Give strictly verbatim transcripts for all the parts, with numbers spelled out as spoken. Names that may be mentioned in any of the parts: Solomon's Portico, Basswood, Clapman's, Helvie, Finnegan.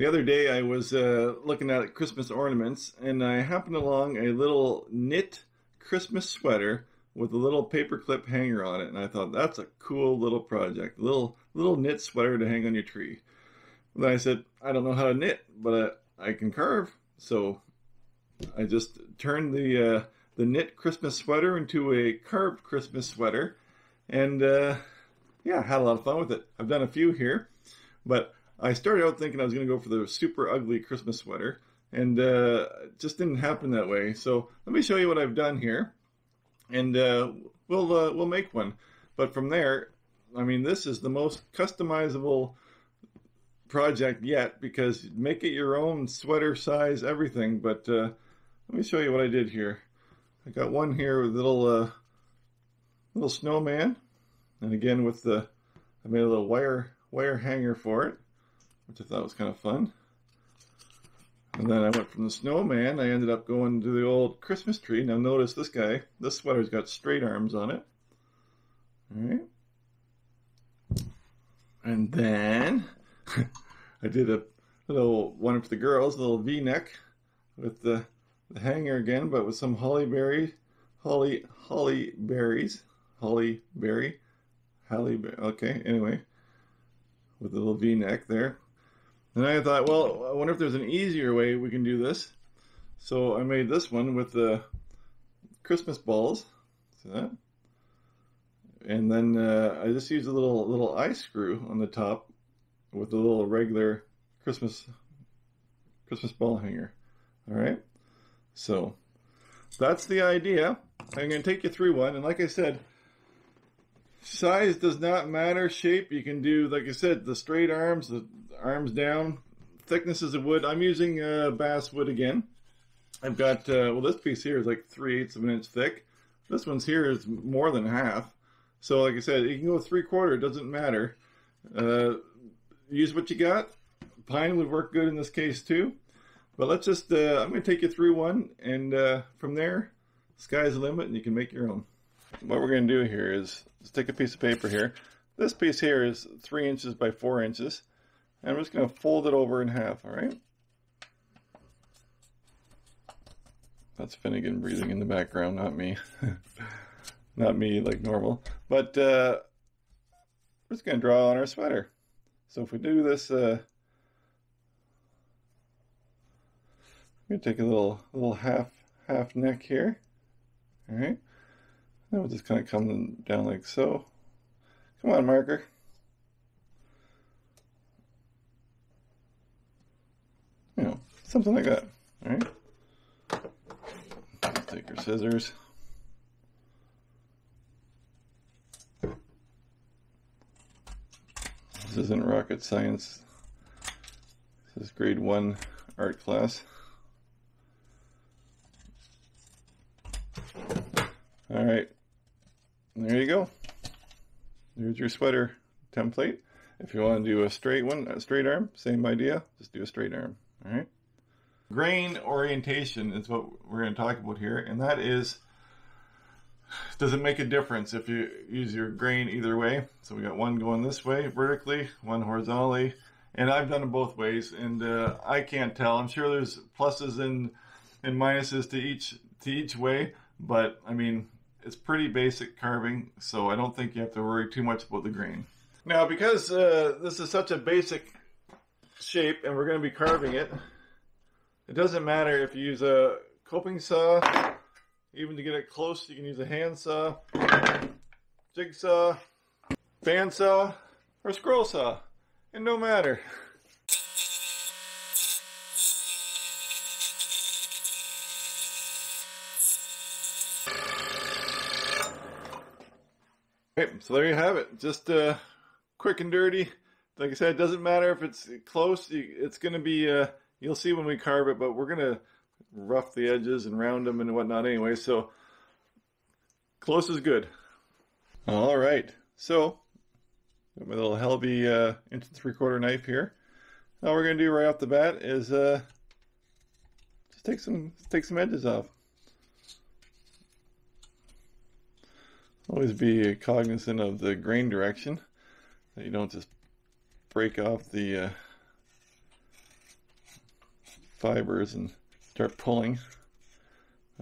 The other day I was uh, looking at Christmas ornaments, and I happened along a little knit Christmas sweater with a little paperclip hanger on it, and I thought, that's a cool little project, a little, little knit sweater to hang on your tree. And then I said, I don't know how to knit, but I, I can carve. So I just turned the, uh, the knit Christmas sweater into a carved Christmas sweater, and uh, yeah, had a lot of fun with it. I've done a few here, but I started out thinking I was going to go for the super ugly Christmas sweater, and uh, it just didn't happen that way. So let me show you what I've done here, and uh, we'll uh, we'll make one. But from there, I mean, this is the most customizable project yet, because make it your own sweater size, everything. But uh, let me show you what I did here. I got one here with a little uh, little snowman, and again with the I made a little wire wire hanger for it, which I thought was kind of fun. And then I went from the snowman, I ended up going to the old Christmas tree. Now notice this guy, this sweater's got straight arms on it. All right. And then I did a little one for the girls, a little V-neck with the, the hanger again, but with some holly berry, holly, holly berries, holly berry, holly berry, okay, anyway, with a little V-neck there. And I thought, well, I wonder if there's an easier way we can do this. So I made this one with the Christmas balls. See that? And then uh, I just used a little little eye screw on the top with a little regular Christmas Christmas ball hanger. All right. So that's the idea. I'm going to take you through one. And like I said, size does not matter. Shape, you can do, like I said, the straight arms, the arms down, thicknesses of wood. I'm using uh, basswood again. I've got, uh, well, this piece here is like three-eighths of an inch thick. This one's here is more than half. So like I said, you can go three-quarter, it doesn't matter. Uh, use what you got. Pine would work good in this case too. But let's just, uh, I'm going to take you through one, and uh, from there, sky's the limit and you can make your own. What we're going to do here is just take a piece of paper here. This piece here is three inches by four inches. And I'm just going to fold it over in half, all right? That's Finnegan breathing in the background, not me. Not me like normal. But uh, we're just going to draw on our sweater. So if we do this, uh, we're going to take a little little half, half neck here, all right? Then we'll just kind of come down like so. Come on, marker. You know, something like that. All right. Let's take our scissors. This isn't rocket science. This is grade one art class. All right. There you go. There's your sweater template. If you want to do a straight one, a straight arm, same idea, just do a straight arm. All right. Grain orientation is what we're going to talk about here, and that is, does it make a difference if you use your grain either way? So we got one going this way vertically, one horizontally, and I've done it both ways, and uh, I can't tell. I'm sure there's pluses and and minuses to each to each way, but I mean, it's pretty basic carving, so I don't think you have to worry too much about the grain. Now, because uh, this is such a basic shape and we're going to be carving it, it doesn't matter if you use a coping saw. Even to get it close, you can use a hand saw, jigsaw, fan saw, or scroll saw. It no matter. So there you have it, just uh, quick and dirty. Like I said, it doesn't matter if it's close, it's going to be, uh, you'll see when we carve it, but we're going to rough the edges and round them and whatnot anyway, so close is good. All right, so got my little Helvie uh, inch and three quarter knife here. All we're going to do right off the bat is uh, just take some, take some edges off. Always be cognizant of the grain direction, that you don't just break off the uh, fibers and start pulling.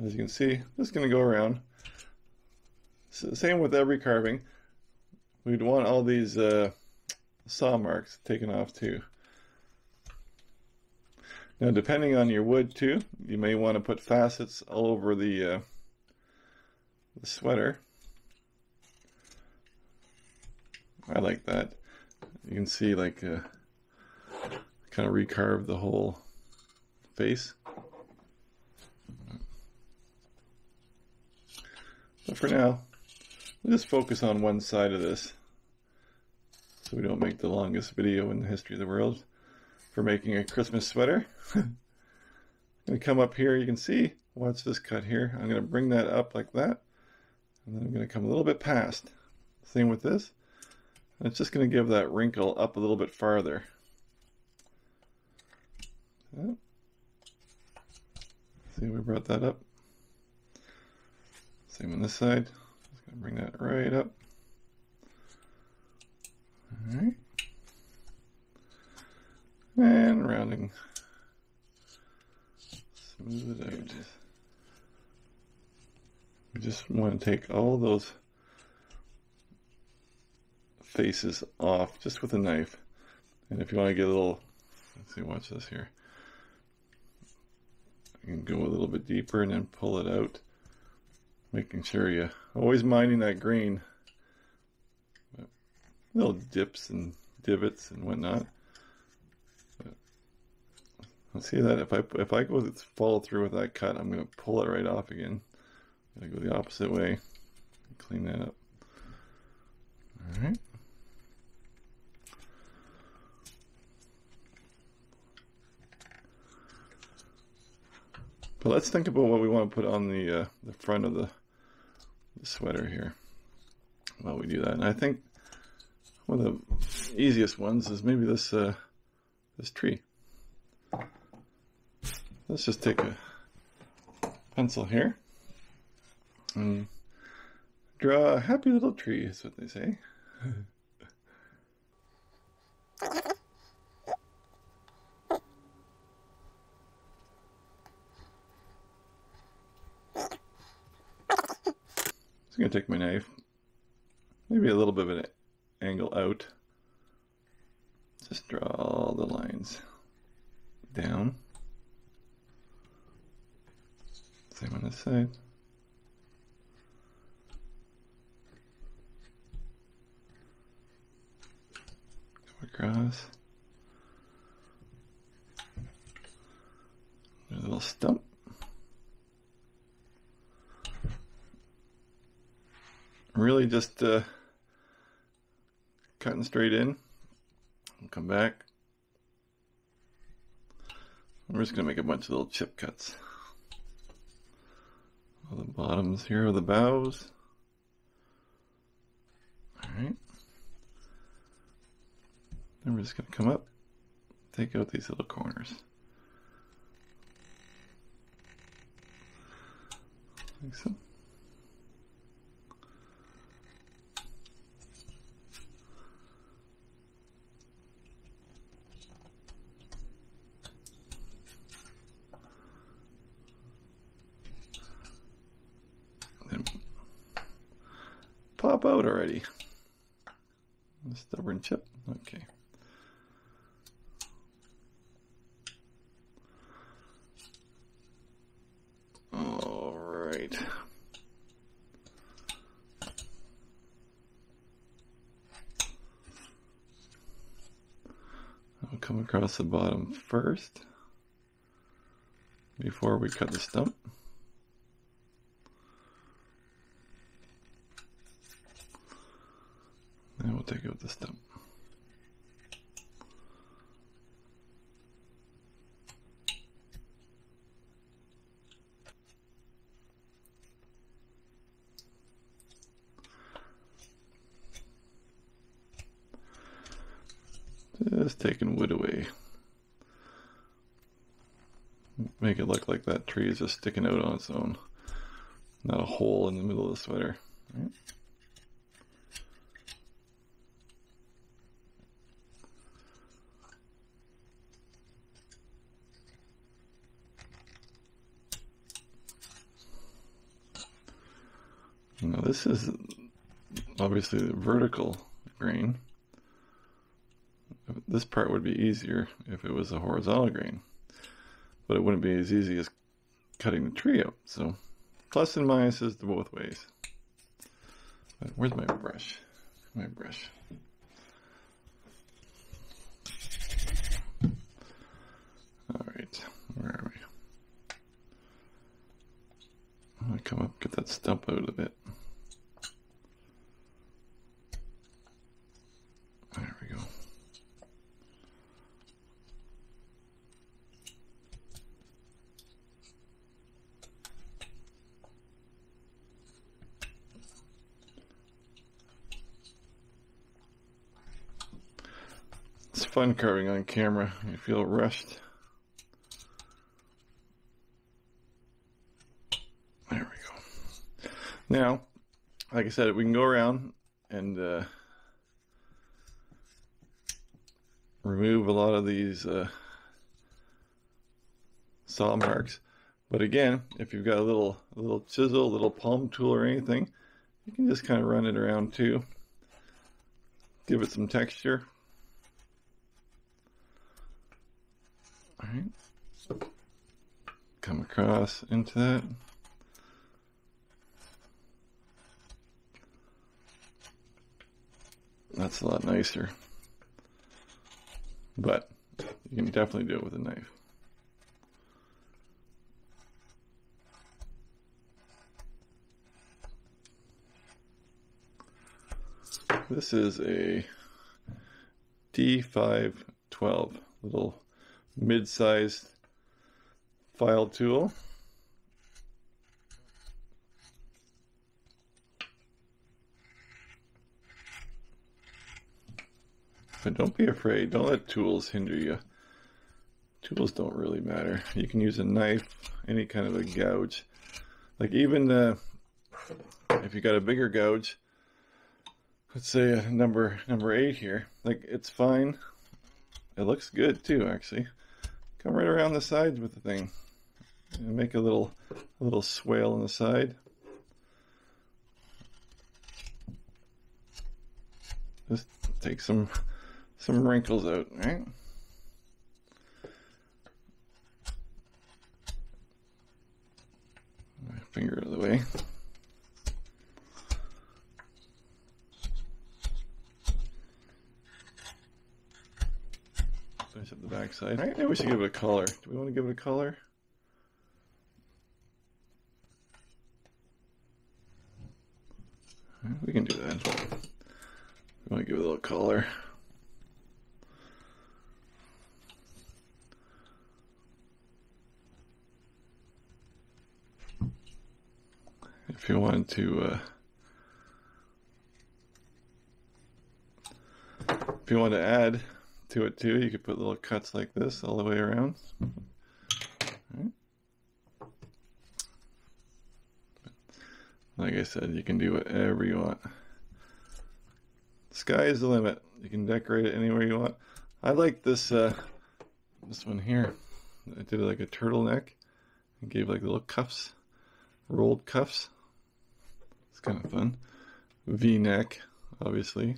As you can see, just going to go around. So, same with every carving. We'd want all these uh, saw marks taken off too. Now, depending on your wood too, you may want to put facets all over the, uh, the sweater. I like that. You can see, like, uh, kind of recarve the whole face. But for now, we'll just focus on one side of this, so we don't make the longest video in the history of the world for making a Christmas sweater. I'm going to come up here, you can see, watch this cut here. I'm going to bring that up like that, and then I'm going to come a little bit past. Same with this. And it's just going to give that wrinkle up a little bit farther. See, we brought that up. Same on this side. Just going to bring that right up. All right. And rounding. Smooth it out. We just want to take all those faces off just with a knife. And if you want to get a little, let's see, watch this here. You can go a little bit deeper and then pull it out. Making sure you always minding that grain. Little dips and divots and whatnot. See that if I if I go follow through with that cut, I'm gonna pull it right off again. I'm gonna go the opposite way, clean that up. All right. But let's think about what we want to put on the uh, the front of the, the sweater here. While we do that, and I think one of the easiest ones is maybe this uh, this tree. Let's just take a pencil here and draw a happy little tree, is what they say. Just gonna take my knife, maybe a little bit of an angle out. Just draw all the lines down. Same on this side. Come across. A little stump. Really just uh, cutting straight in. I'll come back. We're just going to make a bunch of little chip cuts. All the bottoms here are the bows. Alright. Then we're just going to come up, take out these little corners. Like so. Pop out already. A stubborn chip. Okay. All right. I'll come across the bottom first before we cut the stump. And we'll take out the stump. Just taking wood away. Make it look like that tree is just sticking out on its own. Not a hole in the middle of the sweater. All right. Now this is obviously the vertical grain. This part would be easier if it was a horizontal grain, but it wouldn't be as easy as cutting the tree out. So plus and minuses to both ways. But where's my brush? My brush. All right, where are we? I'm gonna come up, get that stump out a bit. There we go. It's fun carving on camera. You feel rushed. There we go. Now, like I said, we can go around and uh, remove a lot of these uh, saw marks. But again, if you've got a little, a little chisel, a little palm tool or anything, you can just kind of run it around too. Give it some texture. All right. Come across into that. That's a lot nicer, but you can definitely do it with a knife. This is a D five twelve, little mid-sized file tool. But don't be afraid. Don't let tools hinder you. Tools don't really matter. You can use a knife, any kind of a gouge. Like even uh, if you got a bigger gouge, let's say a number number eight here. Like it's fine. It looks good too, actually. Come right around the sides with the thing, and make a little a little swale on the side. Just take some. Some wrinkles out, right? My finger out of the way. Finish up the backside. All right, now we should give it a color. Do we want to give it a color? All right, we can do that. We want to give it a little color. If you wanted to, uh, if you want to add to it too, you could put little cuts like this all the way around. All right. Like I said, you can do whatever you want. Sky is the limit. You can decorate it anywhere you want. I like this uh, this one here. I did like a turtleneck and gave like little cuffs, rolled cuffs. It's kind of fun. V-neck, obviously. You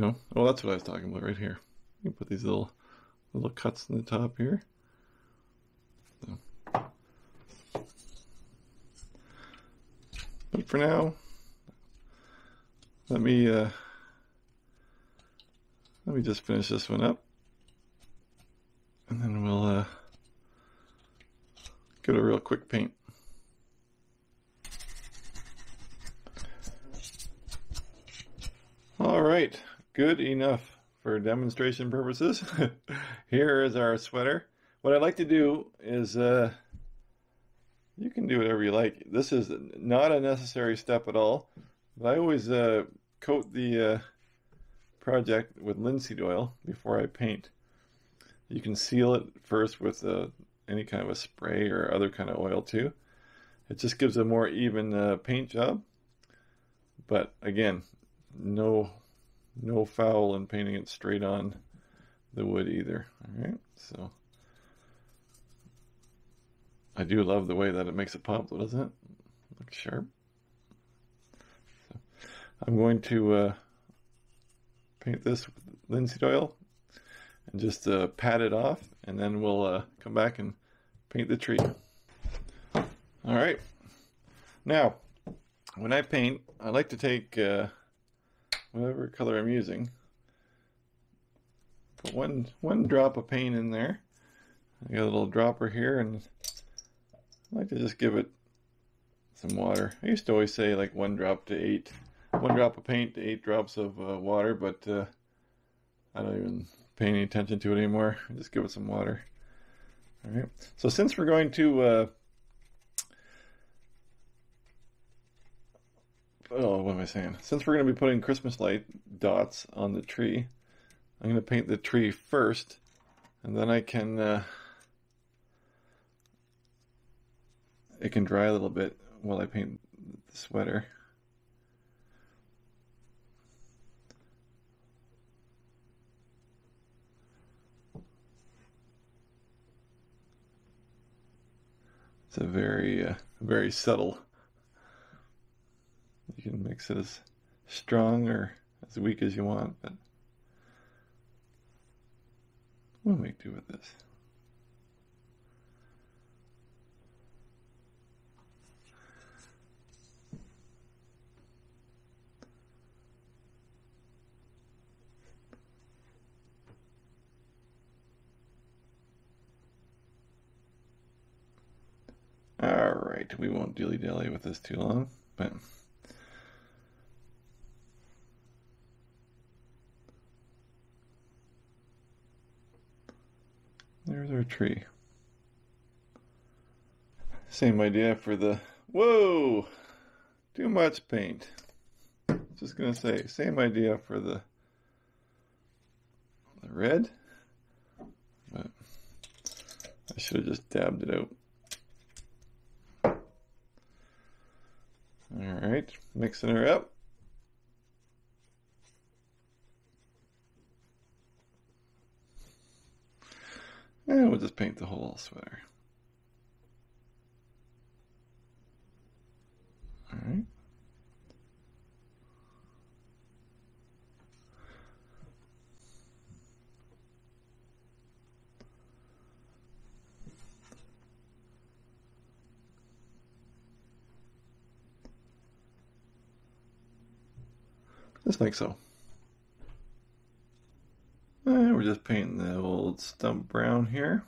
know, oh, that's what I was talking about right here. You can put these little little cuts in the top here. So. But for now, let me uh, let me just finish this one up, and then we'll uh, give it a real quick paint. All right, good enough for demonstration purposes. Here is our sweater. What I like to do is, uh, you can do whatever you like. This is not a necessary step at all, but I always uh, coat the uh, project with linseed oil before I paint. You can seal it first with uh, any kind of a spray or other kind of oil too. It just gives a more even uh, paint job, but again, no no foul in painting it straight on the wood either. All right, so I do love the way that it makes it pop, doesn't it? Looks sharp. I'm going to uh, paint this with linseed oil and just uh, pat it off, and then we'll uh, come back and paint the tree. All right, now when I paint, I like to take uh, whatever color I'm using, put one one drop of paint in there. I got a little dropper here, and I like to just give it some water. I used to always say like one drop to eight, one drop of paint to eight drops of uh, water, but uh, I don't even pay any attention to it anymore. I just give it some water. All right. So since we're going to uh, oh, what am I saying? Since we're going to be putting Christmas light dots on the tree, I'm going to paint the tree first, and then I can uh, it can dry a little bit while I paint the sweater. It's a very, uh, very subtle. You can mix it as strong or as weak as you want, but we'll make do with this. Alright, we won't dilly-dally with this too long, but there's our tree. Same idea for the... Whoa! Too much paint. Just gonna say, same idea for the, the red, but I should have just dabbed it out. Alright, mixing her up. And we'll just paint the whole sweater. Alright. Just like so. And we're just painting the old stump brown here.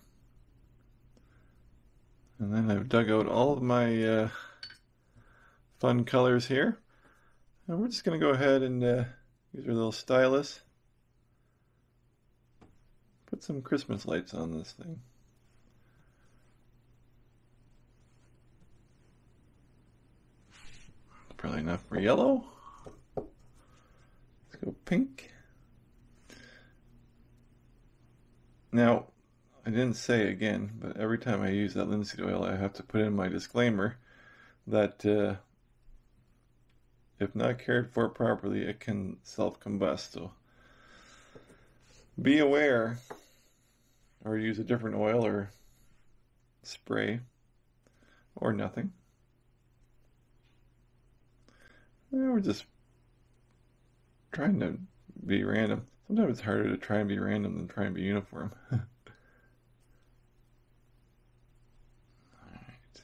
And then I've dug out all of my uh, fun colors here. And we're just going to go ahead and uh, use our little stylus. Put some Christmas lights on this thing. Probably enough for yellow. Let's go pink. Now, I didn't say again, but every time I use that linseed oil, I have to put in my disclaimer that uh, if not cared for properly, it can self-combust. So be aware, or use a different oil or spray, or nothing. And we're just trying to be random. Sometimes it's harder to try and be random than try and be uniform. All right.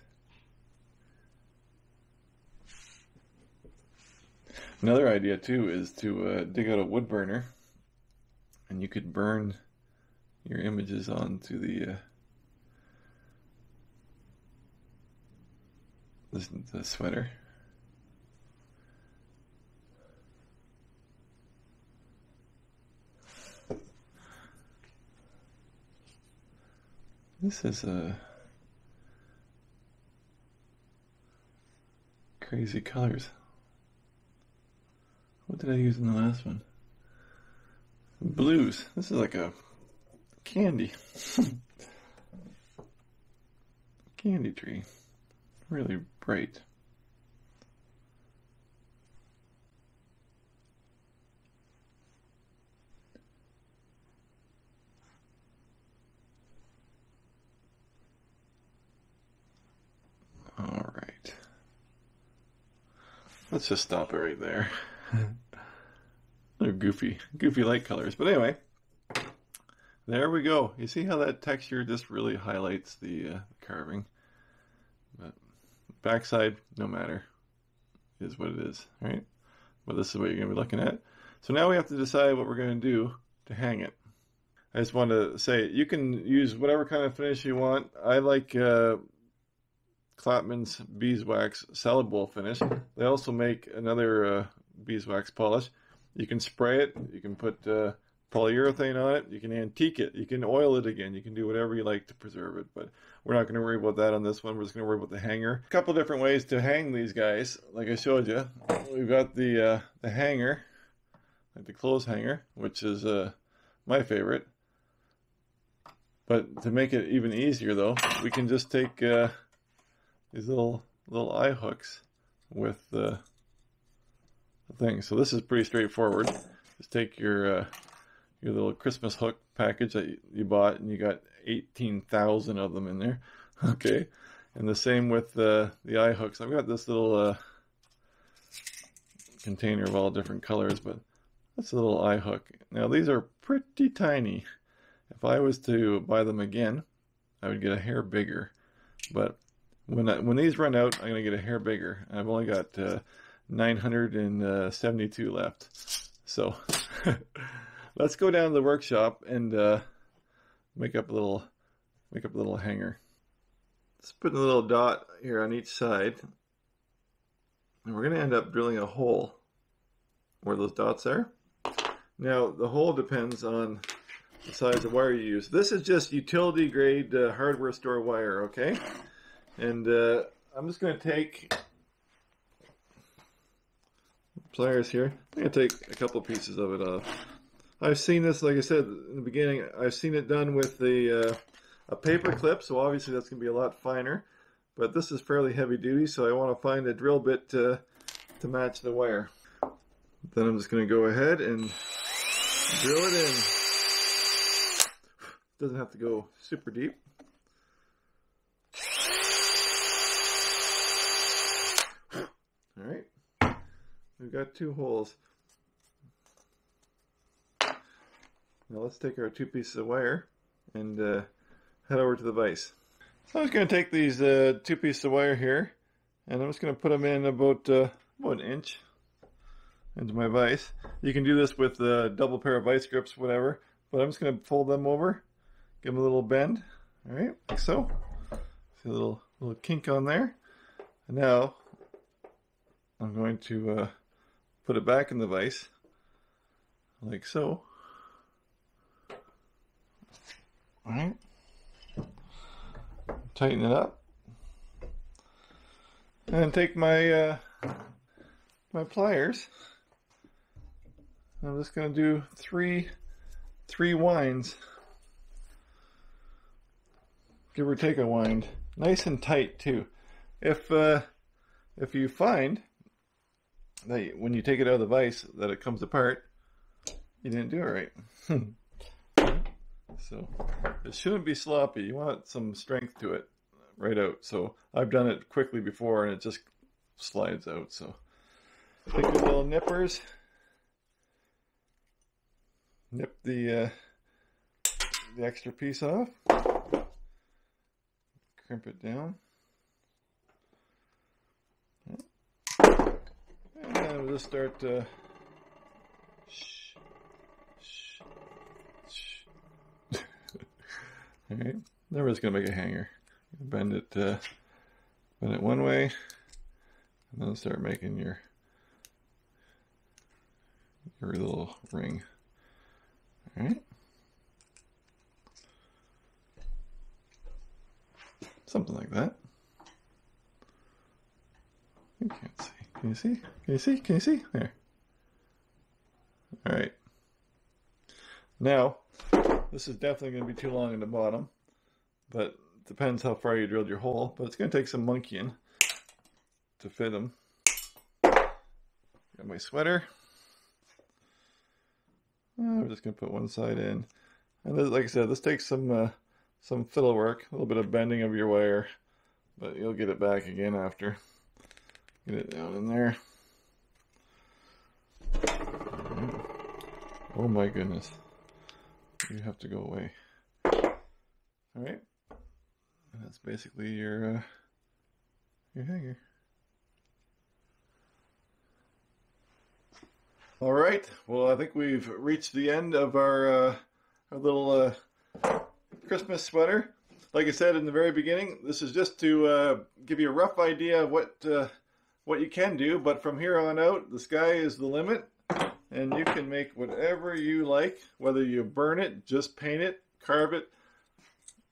Another idea too is to uh, dig out a wood burner, and you could burn your images onto the uh, this, the sweater. This is a crazy colors. What did I use in the last one? Blues. This is like a candy. Candy tree. Really bright. Let's just stop it right there. They're goofy, goofy light colors. But anyway, there we go. You see how that texture just really highlights the uh, carving. But backside, no matter, is what it is, right? Well, this is what you're going to be looking at. So now we have to decide what we're going to do to hang it. I just want to say, you can use whatever kind of finish you want. I like uh, Clapman's beeswax salad bowl finish. They also make another uh, beeswax polish. You can spray it. You can put uh, polyurethane on it. You can antique it. You can oil it again. You can do whatever you like to preserve it. But we're not going to worry about that on this one. We're just going to worry about the hanger. A couple different ways to hang these guys, like I showed you. We've got the uh, the hanger, like the clothes hanger, which is uh, my favorite. But to make it even easier, though, we can just take uh, these little little eye hooks with uh, the thing. So this is pretty straightforward. Just take your uh, your little Christmas hook package that you, you bought, and you got eighteen thousand of them in there. Okay, and the same with uh, the eye hooks. I've got this little uh, container of all different colors, but that's a little eye hook. Now these are pretty tiny. If I was to buy them again, I would get a hair bigger. But when I, when these run out, I'm going to get a hair bigger. I've only got uh, nine hundred seventy-two left. So let's go down to the workshop and uh, make up a little make up a little hanger. Just putting a little dot here on each side, and we're going to end up drilling a hole where those dots are. Now the hole depends on the size of wire you use. This is just utility grade uh, hardware store wire, okay? And uh, I'm just going to take pliers here. I'm going to take a couple pieces of it off. I've seen this, like I said in the beginning, I've seen it done with the, uh, a paper clip, so obviously that's going to be a lot finer. But this is fairly heavy duty, so I want to find a drill bit uh, to match the wire. Then I'm just going to go ahead and drill it in. Doesn't have to go super deep. All right, we've got two holes. Now let's take our two pieces of wire and uh, head over to the vise. So I'm just going to take these uh, two pieces of wire here, and I'm just going to put them in about uh, about an inch into my vise. You can do this with a double pair of vise grips, whatever. But I'm just going to fold them over. Give them a little bend, all right, like so. See a little little kink on there. And now I'm going to uh, put it back in the vise, like so. All right, tighten it up, and take my uh, my pliers. I'm just going to do three three winds. Give or take a wind, nice and tight too. If uh, if you find that you, when you take it out of the vise that it comes apart, you didn't do it right. So it shouldn't be sloppy. You want some strength to it right out. So I've done it quickly before and it just slides out. So take the little nippers, nip the uh, the extra piece off. Crimp it down. And we'll just start to shh, shh, shh. All right, now we're just gonna make a hanger. Bend it, uh, bend it one way, and then start making your your little ring. All right. Something like that. You can't see. Can you see? Can you see? Can you see? There. All right. Now, this is definitely going to be too long in the bottom, but it depends how far you drilled your hole. But it's going to take some monkeying to fit them. Got my sweater. I'm just going to put one side in, and this, like I said, this takes some. Uh, Some fiddle work, a little bit of bending of your wire, but you'll get it back again after. Get it down in there. Oh my goodness. You have to go away. Alright. That's basically your, uh, your hanger. Alright, well I think we've reached the end of our, uh, our little uh, Christmas sweater. Like I said in the very beginning, this is just to uh, give you a rough idea of what uh, what you can do, but from here on out, the sky is the limit, and you can make whatever you like, whether you burn it, just paint it, carve it,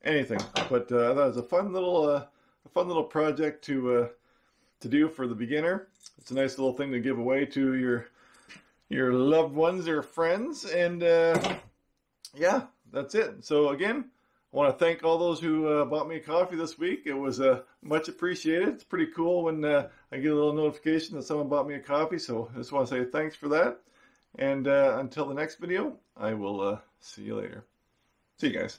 anything. But uh, I thought it was a fun little, uh, a fun little project to uh, to do for the beginner. It's a nice little thing to give away to your your loved ones or friends, and uh, yeah, that's it. So again, I want to thank all those who uh, bought me a coffee this week. It was uh, much appreciated. It's pretty cool when uh, I get a little notification that someone bought me a coffee. So I just want to say thanks for that. And uh, until the next video, I will uh, see you later. See you guys.